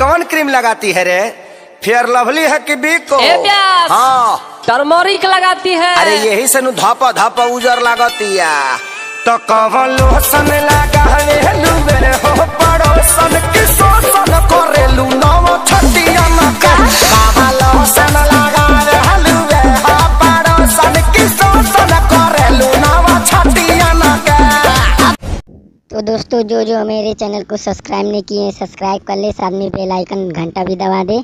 कौन क्रीम लगाती है रे? फेयर लवली है कि बी को? हाँ टर्मरिक लगाती है। अरे यही से नु धापा धापा उजर लागती है। तो कौन लोशन लगा लू मेरे हो पड़ोसन की शोषण करे लू नव छतिया मका कौन लोशन लगा लू मेरे हो पड़ोसन की शोषण करे लू नव छतिया मका। तो दोस्तों जो मेरे चैनल को सब्सक्राइब नहीं किए सब्सक्राइब कर ले, साथ में बेल आइकन घंटा भी दबा दे।